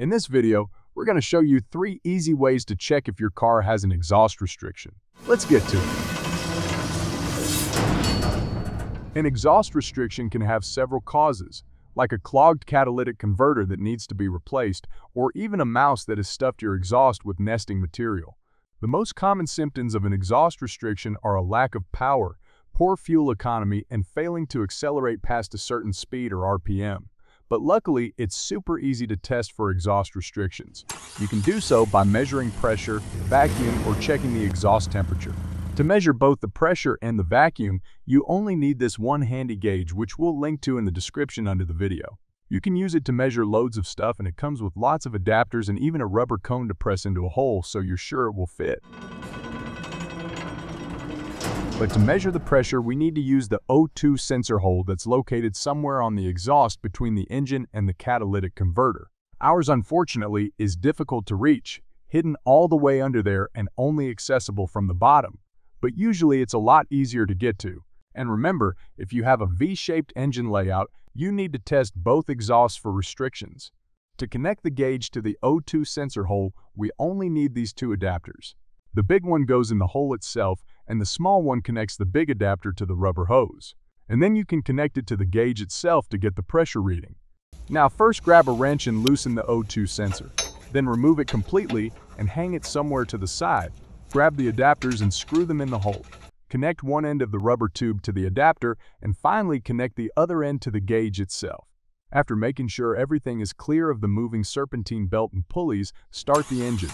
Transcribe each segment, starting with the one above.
In this video, we're going to show you 3 easy ways to check if your car has an exhaust restriction. Let's get to it. An exhaust restriction can have several causes, like a clogged catalytic converter that needs to be replaced, or even a mouse that has stuffed your exhaust with nesting material. The most common symptoms of an exhaust restriction are a lack of power, poor fuel economy, and failing to accelerate past a certain speed or RPM. But luckily, it's super easy to test for exhaust restrictions. You can do so by measuring pressure, vacuum, or checking the exhaust temperature. To measure both the pressure and the vacuum, you only need this one handy gauge, which we'll link to in the description under the video. You can use it to measure loads of stuff, and it comes with lots of adapters and even a rubber cone to press into a hole so you're sure it will fit. But to measure the pressure, we need to use the O2 sensor hole that's located somewhere on the exhaust between the engine and the catalytic converter. Ours, unfortunately, is difficult to reach, hidden all the way under there and only accessible from the bottom. But usually it's a lot easier to get to. And remember, if you have a V-shaped engine layout, you need to test both exhausts for restrictions. To connect the gauge to the O2 sensor hole, we only need these 2 adapters. The big one goes in the hole itself, and the small one connects the big adapter to the rubber hose. And then you can connect it to the gauge itself to get the pressure reading. Now first grab a wrench and loosen the O2 sensor. Then remove it completely and hang it somewhere to the side. Grab the adapters and screw them in the hole. Connect one end of the rubber tube to the adapter and finally connect the other end to the gauge itself. After making sure everything is clear of the moving serpentine belt and pulleys, start the engine.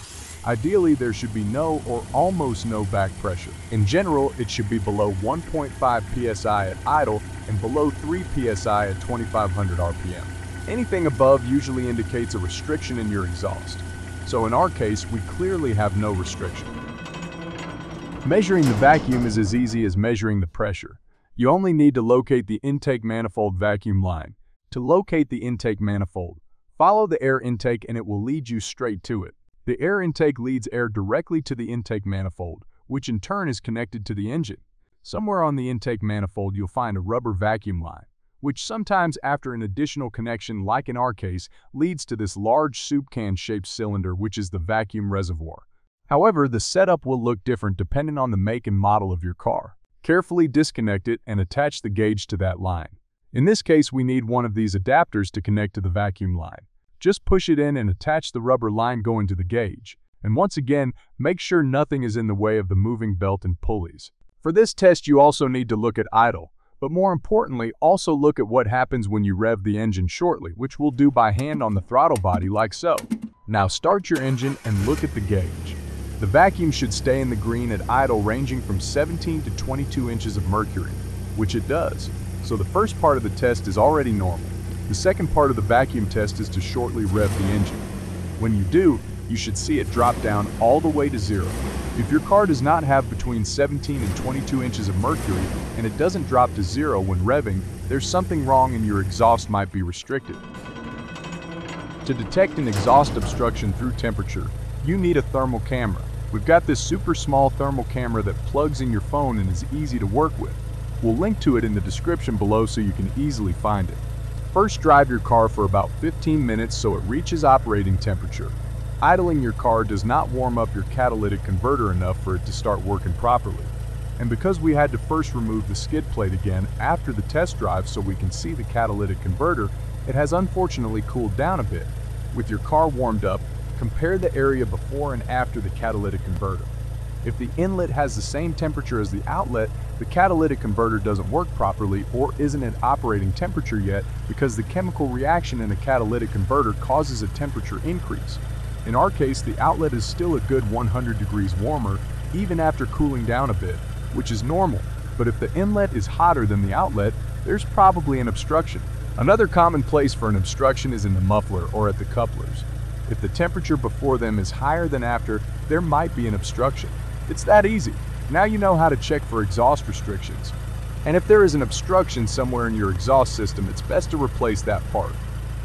Ideally, there should be no or almost no back pressure. In general, it should be below 1.5 psi at idle and below 3 psi at 2500 RPM. Anything above usually indicates a restriction in your exhaust. So in our case, we clearly have no restriction. Measuring the vacuum is as easy as measuring the pressure. You only need to locate the intake manifold vacuum line. To locate the intake manifold, follow the air intake and it will lead you straight to it. The air intake leads air directly to the intake manifold, which in turn is connected to the engine. Somewhere on the intake manifold you'll find a rubber vacuum line, which sometimes after an additional connection, like in our case, leads to this large soup can-shaped cylinder, which is the vacuum reservoir. However, the setup will look different depending on the make and model of your car. Carefully disconnect it and attach the gauge to that line. In this case, we need one of these adapters to connect to the vacuum line. Just push it in and attach the rubber line going to the gauge. And once again, make sure nothing is in the way of the moving belt and pulleys. For this test, you also need to look at idle, but more importantly, also look at what happens when you rev the engine shortly, which we'll do by hand on the throttle body like so. Now start your engine and look at the gauge. The vacuum should stay in the green at idle, ranging from 17 to 22 inches of mercury, which it does. So the first part of the test is already normal. The second part of the vacuum test is to shortly rev the engine. When you do, you should see it drop down all the way to 0. If your car does not have between 17 and 22 inches of mercury and it doesn't drop to 0 when revving, there's something wrong and your exhaust might be restricted. To detect an exhaust obstruction through temperature, you need a thermal camera. We've got this super small thermal camera that plugs in your phone and is easy to work with. We'll link to it in the description below so you can easily find it. First, drive your car for about 15 minutes so it reaches operating temperature. Idling your car does not warm up your catalytic converter enough for it to start working properly. And because we had to first remove the skid plate again after the test drive so we can see the catalytic converter, it has unfortunately cooled down a bit. With your car warmed up, compare the area before and after the catalytic converter. If the inlet has the same temperature as the outlet, the catalytic converter doesn't work properly or isn't at operating temperature yet, because the chemical reaction in a catalytic converter causes a temperature increase. In our case, the outlet is still a good 100 degrees warmer, even after cooling down a bit, which is normal. But if the inlet is hotter than the outlet, there's probably an obstruction. Another common place for an obstruction is in the muffler or at the couplers. If the temperature before them is higher than after, there might be an obstruction. It's that easy. Now you know how to check for exhaust restrictions. And if there is an obstruction somewhere in your exhaust system, it's best to replace that part.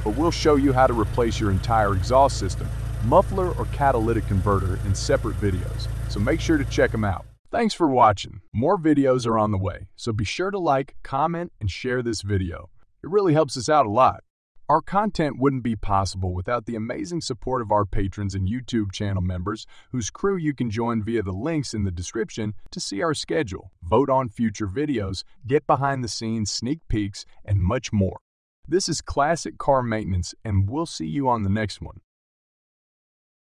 But we'll show you how to replace your entire exhaust system, muffler or catalytic converter, in separate videos. So make sure to check them out. Thanks for watching. More videos are on the way, so be sure to like, comment, and share this video. It really helps us out a lot. Our content wouldn't be possible without the amazing support of our patrons and YouTube channel members, whose crew you can join via the links in the description to see our schedule, vote on future videos, get behind-the-scenes sneak peeks, and much more. This is Classic Car Maintenance, and we'll see you on the next one.